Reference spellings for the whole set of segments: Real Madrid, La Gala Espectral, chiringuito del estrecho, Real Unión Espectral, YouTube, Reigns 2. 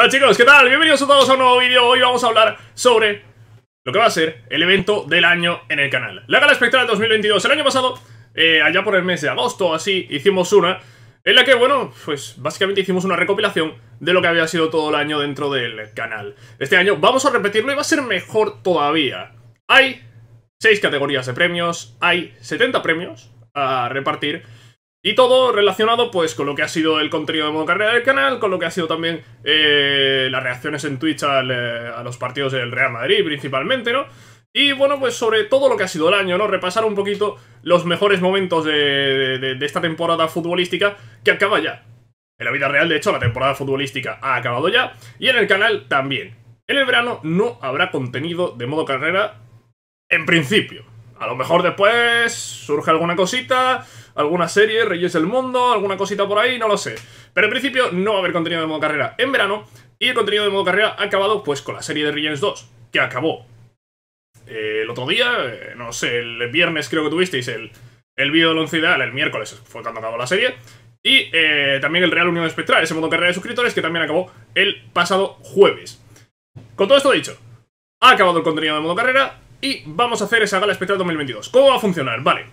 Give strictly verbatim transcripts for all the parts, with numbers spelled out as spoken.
Hola chicos, ¿qué tal? Bienvenidos a todos a un nuevo vídeo. Hoy vamos a hablar sobre lo que va a ser el evento del año en el canal, La Gala Espectral dos mil veintidós. El año pasado, eh, allá por el mes de agosto así, hicimos una en la que, bueno, pues básicamente hicimos una recopilación de lo que había sido todo el año dentro del canal. Este año vamos a repetirlo y va a ser mejor todavía. Hay seis categorías de premios, hay setenta premios a repartir. Y todo relacionado pues con lo que ha sido el contenido de modo carrera del canal, con lo que ha sido también eh, las reacciones en Twitch al, eh, a los partidos del Real Madrid principalmente, ¿no? Y bueno, pues sobre todo lo que ha sido el año, ¿no? Repasar un poquito los mejores momentos de, de, de esta temporada futbolística que acaba ya. En la vida real, de hecho, la temporada futbolística ha acabado ya y en el canal también. En el verano no habrá contenido de modo carrera en principio. A lo mejor después surge alguna cosita, alguna serie, Reyes del Mundo, alguna cosita por ahí, no lo sé. Pero en principio no va a haber contenido de modo carrera en verano. Y el contenido de modo carrera ha acabado pues con la serie de Reigns dos, que acabó eh, el otro día, eh, no sé, el viernes creo que tuvisteis el, el vídeo del once ideal, el miércoles fue cuando acabó la serie. Y eh, también el Real Unión Espectral, ese modo carrera de suscriptores que también acabó el pasado jueves. Con todo esto dicho, ha acabado el contenido de modo carrera y vamos a hacer esa Gala Espectral dos mil veintidós. ¿Cómo va a funcionar? Vale,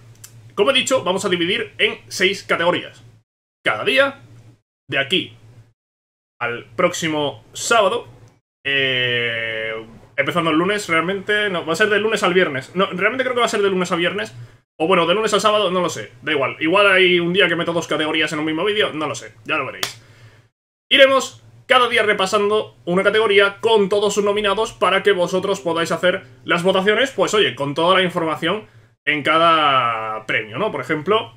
como he dicho, vamos a dividir en seis categorías. Cada día, de aquí al próximo sábado, eh, empezando el lunes, realmente, no, va a ser del lunes al viernes. No, realmente creo que va a ser de lunes a viernes, o bueno, de lunes al sábado, no lo sé, da igual. Igual hay un día que meto dos categorías en un mismo vídeo, no lo sé, ya lo veréis. Iremos cada día repasando una categoría con todos sus nominados para que vosotros podáis hacer las votaciones, pues oye, con toda la información en cada premio, ¿no? Por ejemplo,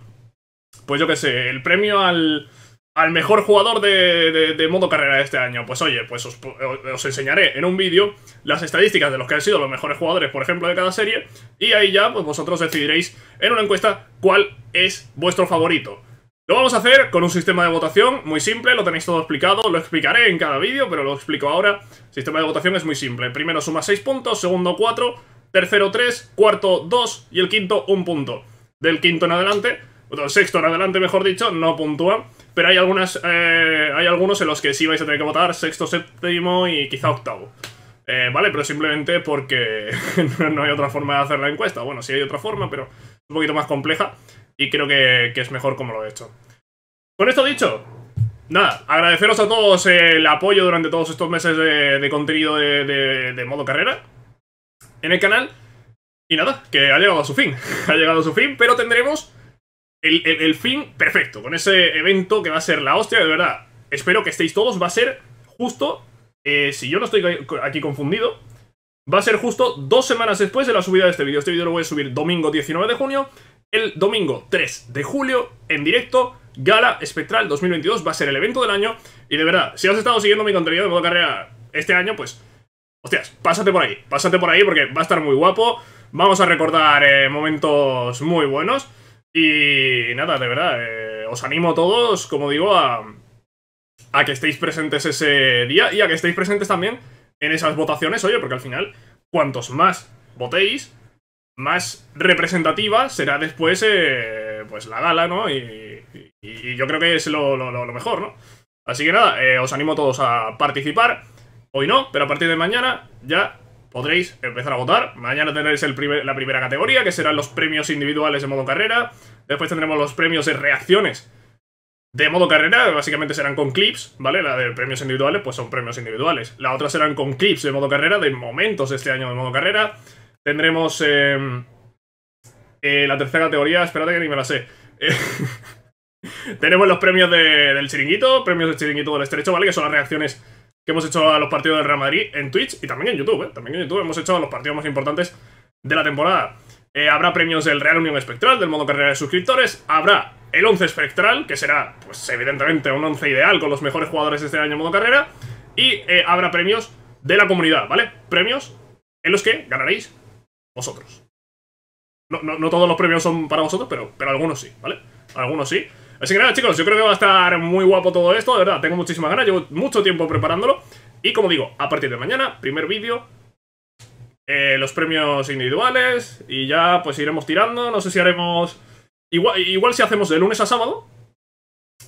pues yo qué sé, el premio al, al mejor jugador de, de, de modo carrera de este año. Pues oye, pues os, os enseñaré en un vídeo las estadísticas de los que han sido los mejores jugadores, por ejemplo, de cada serie. Y ahí ya, pues vosotros decidiréis en una encuesta cuál es vuestro favorito. Lo vamos a hacer con un sistema de votación muy simple, lo tenéis todo explicado, lo explicaré en cada vídeo, pero lo explico ahora. El sistema de votación es muy simple. Primero suma seis puntos, segundo cuatro, tercero tres, cuarto dos y el quinto un punto. Del quinto en adelante, o del sexto en adelante mejor dicho, no puntúan, pero hay, algunas, eh, hay algunos en los que sí vais a tener que votar sexto, séptimo y quizá octavo. Eh, vale, pero simplemente porque no hay otra forma de hacer la encuesta. Bueno, sí hay otra forma, pero es un poquito más compleja. Y creo que, que es mejor como lo he hecho. Con esto dicho, nada, agradeceros a todos el apoyo durante todos estos meses de, de contenido de, de, de modo carrera en el canal. Y nada, que ha llegado a su fin. Ha llegado a su fin, pero tendremos el, el, el fin perfecto con ese evento que va a ser la hostia, de verdad. Espero que estéis todos. Va a ser justo, eh, si yo no estoy aquí confundido, va a ser justo dos semanas después de la subida de este vídeo. Este vídeo lo voy a subir domingo diecinueve de junio. El domingo tres de julio, en directo, Gala Espectral dos mil veintidós, va a ser el evento del año. Y de verdad, si has estado siguiendo mi contenido de modo carrera este año, pues, hostias, pásate por ahí, pásate por ahí porque va a estar muy guapo. Vamos a recordar eh, momentos muy buenos. Y nada, de verdad, eh, os animo a todos, como digo, a, a que estéis presentes ese día y a que estéis presentes también en esas votaciones, oye, porque al final, cuantos más votéis, más representativa será después eh, pues la gala, ¿no? Y, y, y yo creo que es lo, lo, lo mejor, ¿no? Así que nada, eh, os animo a todos a participar. Hoy no, pero a partir de mañana ya podréis empezar a votar. Mañana tendréis el primer, la primera categoría, que serán los premios individuales de modo carrera. Después tendremos los premios de reacciones de modo carrera, básicamente serán con clips, ¿vale? La de premios individuales, pues son premios individuales. La otra serán con clips de modo carrera, de momentos de este año de modo carrera. Tendremos eh, eh, la tercera categoría, espérate que ni me la sé. Eh, tenemos los premios de, del chiringuito, premios del chiringuito del estrecho, ¿vale? Que son las reacciones que hemos hecho a los partidos del Real Madrid en Twitch y también en YouTube, ¿eh? También en YouTube hemos hecho los partidos más importantes de la temporada. Eh, habrá premios del Real Unión Espectral, del modo carrera de suscriptores. Habrá el once espectral, que será, pues evidentemente, un once ideal con los mejores jugadores de este año en modo carrera. Y eh, habrá premios de la comunidad, ¿vale? Premios en los que ganaréis vosotros. No, no, no todos los premios son para vosotros, pero, pero algunos sí, ¿vale? Algunos sí. Así que nada, chicos, yo creo que va a estar muy guapo todo esto, de verdad. Tengo muchísimas ganas, llevo mucho tiempo preparándolo. Y como digo, a partir de mañana, primer vídeo, eh, los premios individuales. Y ya pues iremos tirando, no sé si haremos... Igual, igual si hacemos de lunes a sábado.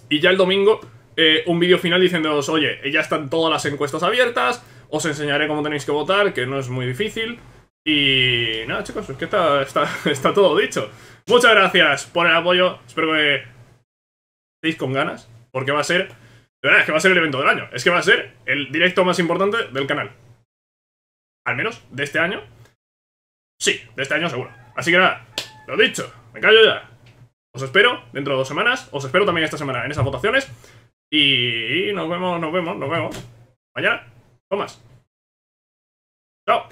Y ya el domingo eh, un vídeo final diciéndoos, oye, ya están todas las encuestas abiertas, os enseñaré cómo tenéis que votar, que no es muy difícil. Y nada, chicos, es que está, está, está todo dicho. Muchas gracias por el apoyo. Espero que estéis con ganas, porque va a ser, de verdad, es que va a ser el evento del año. Es que va a ser el directo más importante del canal, al menos de este año. Sí, de este año seguro. Así que nada, lo dicho, me callo ya. Os espero dentro de dos semanas. Os espero también esta semana en esas votaciones. Y nos vemos, nos vemos, nos vemos mañana. Tomas. Chao.